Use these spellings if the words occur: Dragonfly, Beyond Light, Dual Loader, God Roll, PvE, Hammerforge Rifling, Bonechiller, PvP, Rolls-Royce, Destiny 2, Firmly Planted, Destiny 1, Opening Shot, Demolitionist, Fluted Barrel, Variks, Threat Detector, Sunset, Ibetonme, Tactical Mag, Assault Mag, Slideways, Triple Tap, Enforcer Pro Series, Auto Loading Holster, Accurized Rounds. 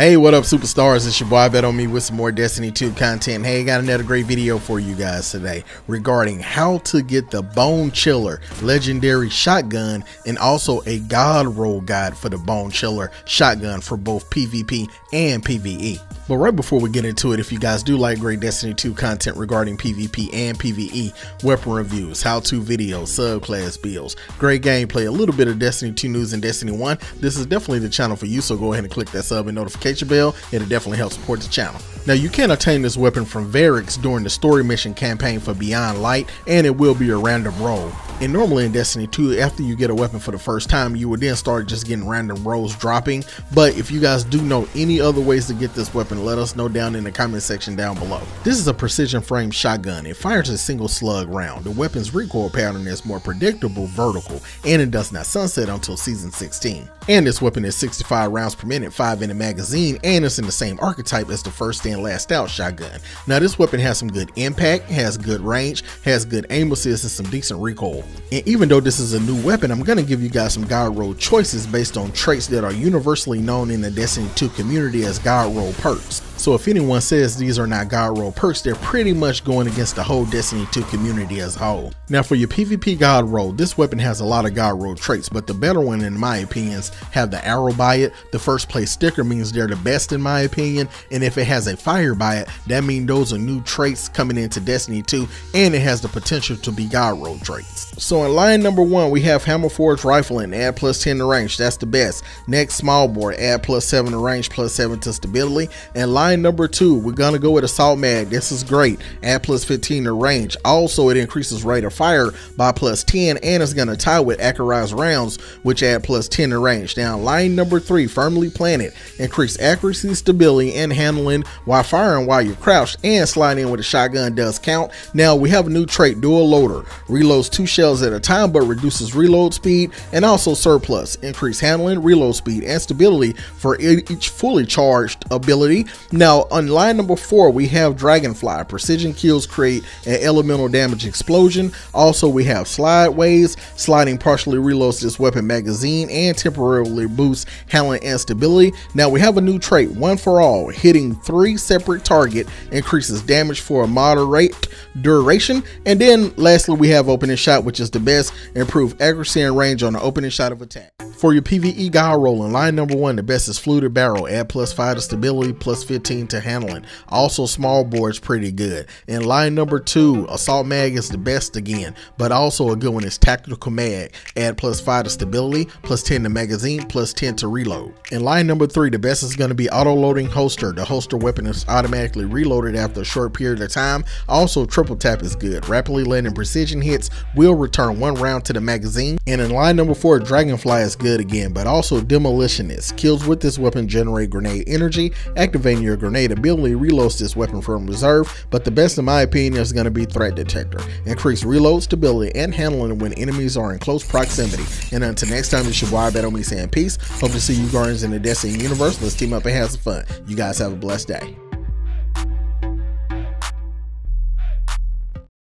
Hey, what up, superstars? It's your boy Ibetonme with some more Destiny 2 content. Hey, got another great video for you guys today regarding how to get the Bonechiller legendary shotgun and also a god roll guide for the Bonechiller shotgun for both PvP and PvE. But right before we get into it, if you guys do like great Destiny 2 content regarding PvP and PvE, weapon reviews, how-to videos, subclass builds, great gameplay, a little bit of Destiny 2 news and Destiny 1, this is definitely the channel for you, so go ahead and click that sub and notification bell. It'll definitely help support the channel. Now, you can obtain this weapon from Variks during the story mission campaign for Beyond Light, and it will be a random roll. And normally in Destiny 2, after you get a weapon for the first time, you would then start just getting random rolls dropping. But if you guys do know any other ways to get this weapon, let us know down in the comment section down below. This is a precision frame shotgun. It fires a single slug round. The weapon's recoil pattern is more predictable vertical, and it does not sunset until season 16. And this weapon is 65 rounds per minute, 5 in the magazine, and it's in the same archetype as the first and last out shotgun. Now, this weapon has some good impact, has good range, has good aim assist, and some decent recoil. And even though this is a new weapon, I'm going to give you guys some god roll choices based on traits that are universally known in the Destiny 2 community as god roll perks. So if anyone says these are not god roll perks, they're pretty much going against the whole Destiny 2 community as a whole. Now, for your PvP god roll, this weapon has a lot of god roll traits, but the better one in my opinion have the arrow by it. The first place sticker means they're the best in my opinion, and if it has a fire by it, that means those are new traits coming into Destiny 2 and it has the potential to be god roll traits. So in line number one, we have Hammerforge Rifling, add +10 to range, that's the best. Next, small bore, add +7 to range, +7 to stability. And line number two, we're gonna go with Assault Mag. This is great, add +15 to range. Also, it increases rate of fire by +10, and it's gonna tie with Accurized Rounds, which add +10 to range. Now, line number three, Firmly Planted, increase accuracy, stability, and handling while firing while you're crouched, and sliding in with a shotgun does count. Now, we have a new trait, Dual Loader, reloads 2 shells at a time but reduces reload speed, and also surplus, increase handling, reload speed, and stability for each fully charged ability. Now, on line number four, we have Dragonfly, precision kills, create an elemental damage explosion. Also, we have Slideways, sliding partially reloads this weapon magazine and temporarily boosts handling and stability. Now, we have a new trait, One for All, hitting 3 separate target increases damage for a moderate duration. And then lastly, we have Opening Shot, which is the best, improve accuracy and range on the opening shot of attack. For your PvE god roll, in line number one, the best is Fluted Barrel, add +5 to stability, +15 to handling. Also, small bore is pretty good. In line number two, Assault Mag is the best again, but also a good one is Tactical Mag, add +5 to stability, +10 to magazine, +10 to reload. In line number three, the best is going to be Auto Loading Holster. The holster weapon is automatically reloaded after a short period of time. Also, Triple Tap is good, rapidly landing precision hits will return 1 round to the magazine. And in line number four, Dragonfly is good again, but also Demolitionist. Kills with this weapon generate grenade energy. Activating your grenade ability reloads this weapon from reserve, but the best in my opinion is going to be Threat Detector. Increase reload, stability, and handling when enemies are in close proximity. And until next time, it's your boy Ibetonme saying peace. Hope to see you guardians in the Destiny universe. Let's team up and have some fun. You guys have a blessed day.